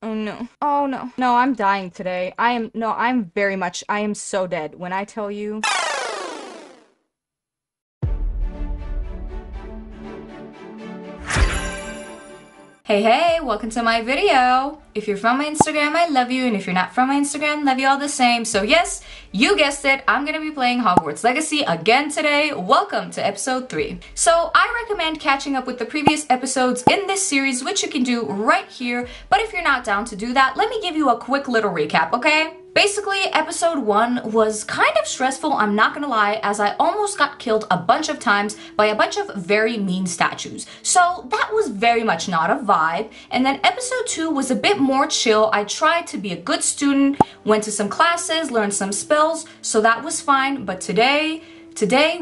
Oh no. Oh no. No, I'm dying today. I am so dead when I tell you. Hey, hey, welcome to my video. If you're from my Instagram, I love you. And if you're not from my Instagram, love you all the same. So yes, you guessed it, I'm gonna be playing Hogwarts Legacy again today. Welcome to episode 3. So I recommend catching up with the previous episodes in this series, which you can do right here. But if you're not down to do that, let me give you a quick little recap, okay? Basically, episode 1 was kind of stressful, I'm not gonna lie, as I almost got killed a bunch of times by a bunch of very mean statues. So that was very much not a vibe. And then episode 2 was a bit more chill. I tried to be a good student, went to some classes, learned some spells, so that was fine. But today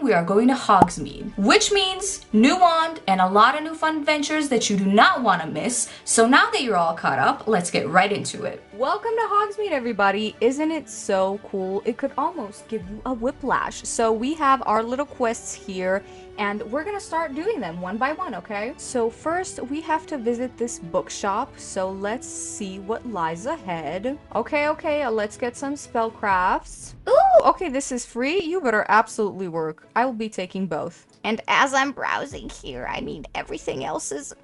we are going to Hogsmeade, which means new wand and a lot of new fun adventures that you do not want to miss. So now that you're all caught up, let's get right into it. Welcome to Hogsmeade, everybody. Isn't it so cool? It could almost give you a whiplash. So we have our little quests here and we're gonna start doing them one by one, okay? So first we have to visit this bookshop. So let's see what lies ahead. Okay, let's get some spellcrafts. Ooh, okay, this is free. You better absolutely work. I will be taking both. And as I'm browsing here, I mean, everything else is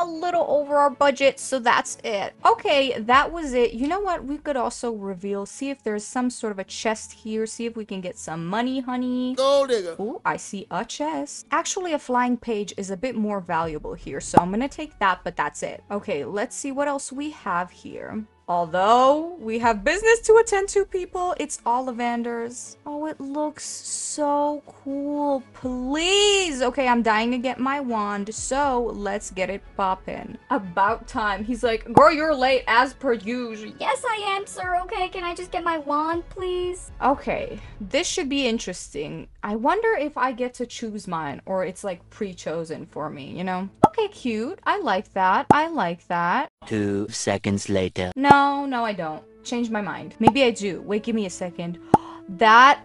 a little over our budget, so that's it. Okay, that was it. You know what? We could also reveal, see if there's some sort of a chest here, see if we can get some money, honey. Gold digger. Ooh, I see a chest. Actually, a flying page is a bit more valuable here, so I'm gonna take that, but that's it. Okay, let's see what else we have here. Although we have business to attend to, people, it's Ollivander's. Oh, it looks so cool. Please. Okay, I'm dying to get my wand, so let's get it poppin'. About time. He's like, girl, you're late as per usual. Yes, I am, sir. Okay, can I just get my wand, please? Okay, this should be interesting. I wonder if I get to choose mine or it's like pre-chosen for me, you know? Okay, cute. I like that. I like that. 2 seconds later. No, I don't. Change my mind. Maybe I do. Wait, give me a second. That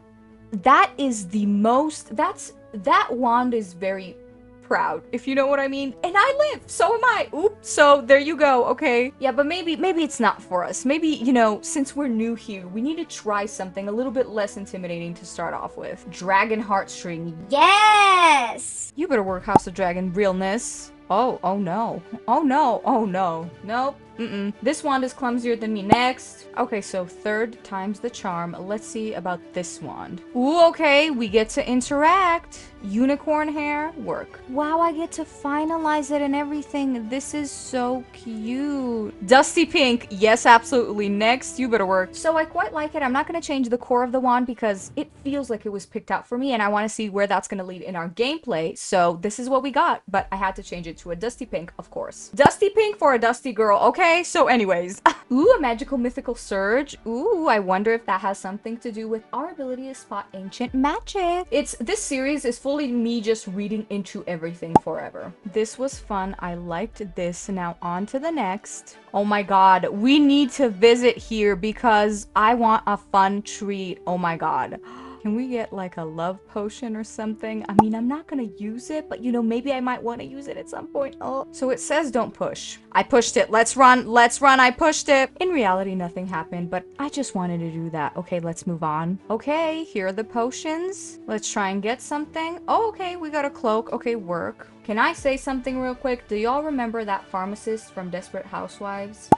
wand is very proud, if you know what I mean. And I live, so am I. Oops, so there you go, okay. Yeah, but maybe it's not for us. Maybe, you know, since we're new here, we need to try something a little bit less intimidating to start off with. Dragon heartstring. Yes! You better work, House of Dragon realness. Oh no. Nope. Mm-mm. This wand is clumsier than me. Next. Okay, so third time's the charm. Let's see about this wand. Ooh, okay, we get to interact. Unicorn hair, work. Wow, I get to finalize it and everything. This is so cute. Dusty pink. Yes, absolutely. Next, you better work. So I quite like it. I'm not going to change the core of the wand because it feels like it was picked out for me and I want to see where that's going to lead in our gameplay. So this is what we got, but I had to change it to a dusty pink, of course. Dusty pink for a dusty girl. Okay. Okay, so anyways. Ooh, a magical mythical surge. Ooh, I wonder if that has something to do with our ability to spot ancient magic. This series is fully me just reading into everything forever. This was fun. I liked this. Now on to the next. Oh my god, we need to visit here because I want a fun treat. Oh my god. Can we get like a love potion or something? I mean, I'm not gonna use it, but you know, maybe I might want to use it at some point. Oh, so it says don't push. I pushed it. Let's run. I pushed it. In reality, nothing happened, but I just wanted to do that. Okay, let's move on. Okay, here are the potions. Let's try and get something. Oh, okay, we got a cloak. Okay, work. Can I say something real quick? Do y'all remember that pharmacist from Desperate Housewives?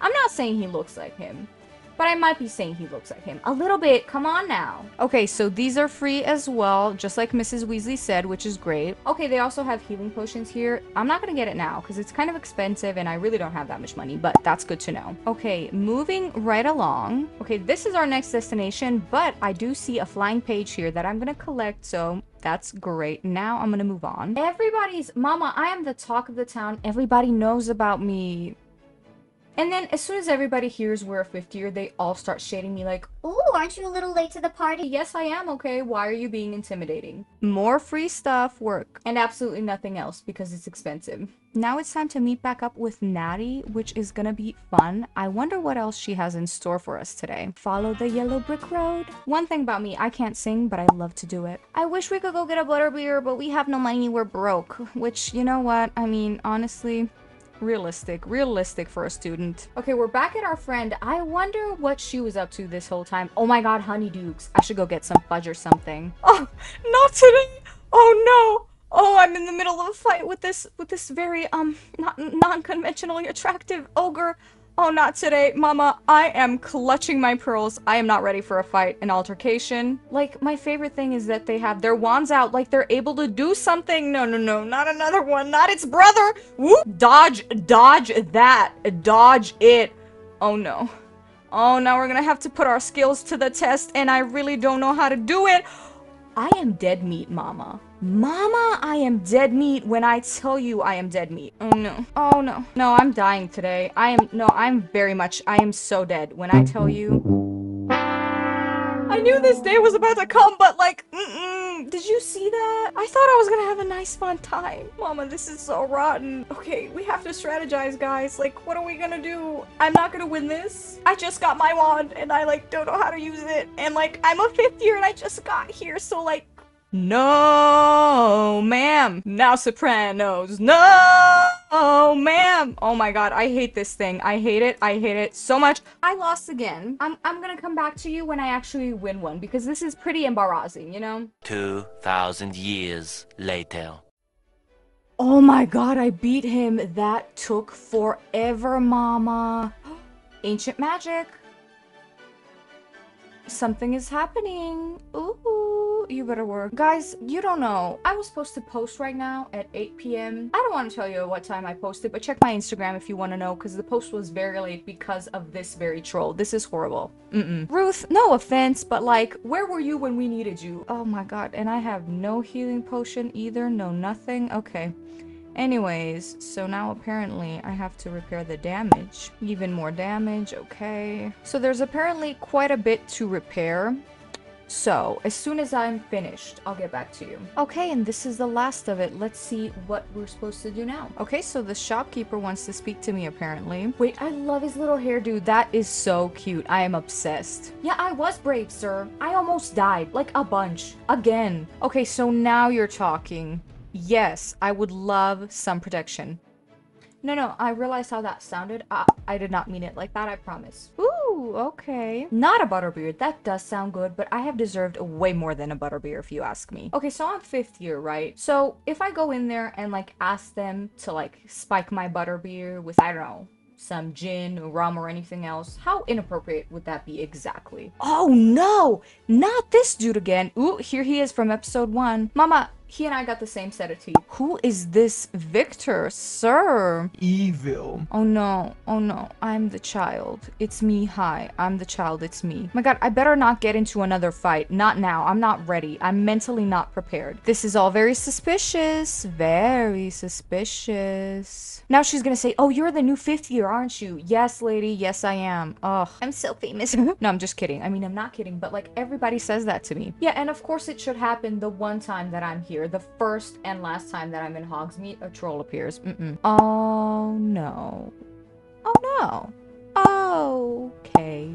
I'm not saying he looks like him, but I might be saying he looks like him a little bit. Come on now. Okay, so these are free as well, just like Mrs. Weasley said, which is great. Okay, they also have healing potions here. I'm not gonna get it now because it's kind of expensive and I really don't have that much money, but that's good to know. Okay, moving right along. Okay, this is our next destination, but I do see a flying page here that I'm gonna collect, so that's great. Now I'm gonna move on. Everybody's, mama, I am the talk of the town. Everybody knows about me. And then as soon as everybody hears we're a fifth year, they all start shading me like, oh, aren't you a little late to the party? Yes, I am, okay. Why are you being intimidating? More free stuff, work. And absolutely nothing else because it's expensive. Now it's time to meet back up with Natty, which is gonna be fun. I wonder what else she has in store for us today. Follow the yellow brick road. One thing about me, I can't sing, but I love to do it. I wish we could go get a butterbeer, but we have no money, we're broke. Which, you know what? I mean, honestly, Realistic for a student. Okay, we're back at our friend. I wonder what she was up to this whole time. Oh my god, Honeydukes. I should go get some fudge or something. Oh, not today. Oh no. Oh, I'm in the middle of a fight with this very non-conventionally attractive ogre. Oh, not today, Mama. I am clutching my pearls. I am not ready for a fight, an altercation. Like, my favorite thing is that they have their wands out, like they're able to do something. No, no, no, not another one, not its brother. Whoop! Dodge that. Dodge it. Oh, no. Oh, now we're gonna have to put our skills to the test, and I really don't know how to do it. I am dead meat, Mama. Mama, I am dead meat when I tell you I am dead meat. Oh no. Oh no. No, I'm dying today. I am so dead when I tell you. I knew this day was about to come, but like, Did you see that? I thought I was gonna have a nice fun time. Mama, this is so rotten. Okay, we have to strategize, guys. Like, what are we gonna do? I'm not gonna win this. I just got my wand and I like don't know how to use it. And like, I'm a 5th year and I just got here, so like, no, ma'am. Now Sopranos. No, ma'am. Oh my god, I hate this thing. I hate it so much. I lost again. I'm gonna come back to you when I actually win one, because this is pretty embarrassing, you know? 2,000 years later. Oh my god, I beat him. That took forever, Mama. Ancient magic. Something is happening. Ooh, you better work. Guys, you don't know. I was supposed to post right now at 8 p.m. I don't want to tell you what time I posted, but check my Instagram if you want to know, because the post was very late because of this very troll. This is horrible. Ruth, no offense, but like, where were you when we needed you? Oh my god, and I have no healing potion either. No nothing. Okay. Anyways, so now apparently I have to repair the damage. Even more damage, okay. So there's apparently quite a bit to repair. So, as soon as I'm finished, I'll get back to you. Okay, and this is the last of it. Let's see what we're supposed to do now. Okay, so the shopkeeper wants to speak to me, apparently. Wait, I love his little hairdo. That is so cute. I am obsessed. Yeah, I was brave, sir. I almost died. Like, a bunch. Again. Okay, so now you're talking. Yes, I would love some protection. No, I realized how that sounded. I did not mean it like that, I promise. Ooh, okay. Not a butterbeer. That does sound good, but I have deserved way more than a butterbeer if you ask me. Okay, so I'm 5th year, right? So if I go in there and like ask them to like spike my butterbeer with, I don't know, some gin or rum or anything else, how inappropriate would that be exactly? Oh no, not this dude again. Ooh, here he is from episode 1. Mama, he and I got the same set of teeth. Who is this Victor, sir? Evil. Oh no, oh no, I'm the child. It's me, hi. I'm the child, it's me. My god, I better not get into another fight. Not now, I'm not ready. I'm mentally not prepared. This is all very suspicious. Very suspicious. Now she's gonna say, oh, you're the new 5th year, aren't you? Yes, lady, yes I am. Ugh, I'm so famous. No, I'm just kidding. I mean, I'm not kidding, but like everybody says that to me. Yeah, and of course it should happen the one time that I'm here. The first and last time that I'm in Hogsmeade, a troll appears. Oh no. Oh no. Oh, okay.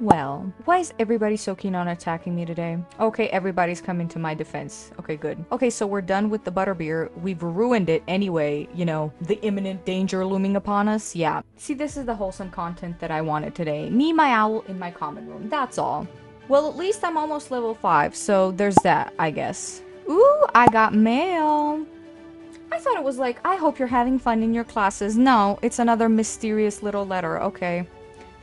Well, why is everybody so keen on attacking me today? Okay, everybody's coming to my defense. Okay, good. Okay, so we're done with the butterbeer. We've ruined it anyway, you know, the imminent danger looming upon us. Yeah. See, this is the wholesome content that I wanted today. Me, my owl, in my common room. That's all. Well, at least I'm almost level 5, so there's that, I guess. Ooh, I got mail. I thought it was like, I hope you're having fun in your classes. No, it's another mysterious little letter. Okay,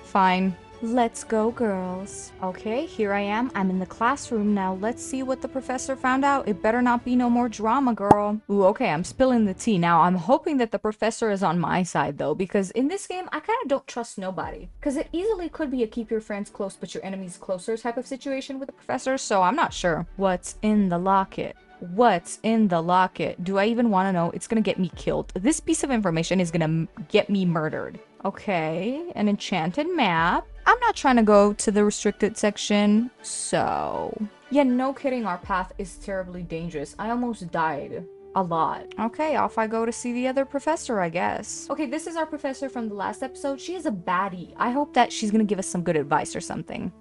fine. Let's go, girls. Okay, here I am. I'm in the classroom now. Let's see what the professor found out. It better not be no more drama, girl. Ooh, okay, I'm spilling the tea now. I'm hoping that the professor is on my side, though, because in this game, I kind of don't trust nobody. Because it easily could be a keep your friends close but your enemies closer type of situation with the professor, so I'm not sure. What's in the locket? What's in the locket? Do I even want to know? It's gonna get me killed. This piece of information is gonna get me murdered. Okay, an enchanted map. I'm not trying to go to the restricted section, so... Yeah, no kidding, our path is terribly dangerous. I almost died. A lot. Okay, off I go to see the other professor, I guess. Okay, this is our professor from the last episode. She is a baddie. I hope that she's gonna give us some good advice or something.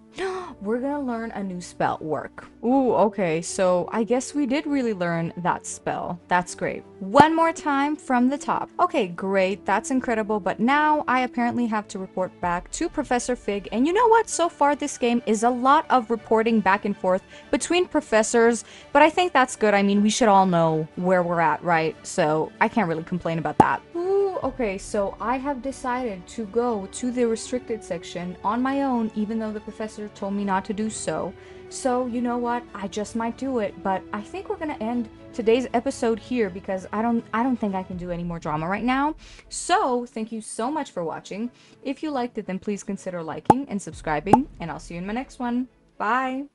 We're gonna learn a new spell, work. Ooh, okay, so I guess we did really learn that spell. That's great. One more time from the top. Okay, great, that's incredible, but now I apparently have to report back to Professor Fig, and you know what? So far this game is a lot of reporting back and forth between professors, but I think that's good. I mean, we should all know where we're at, right? So I can't really complain about that. Okay, so I have decided to go to the restricted section on my own, even though the professor told me not to do so. So, you know what? I just might do it, but I think we're gonna end today's episode here because I don't think I can do any more drama right now. So, thank you so much for watching. If you liked it, then please consider liking and subscribing, and I'll see you in my next one. Bye!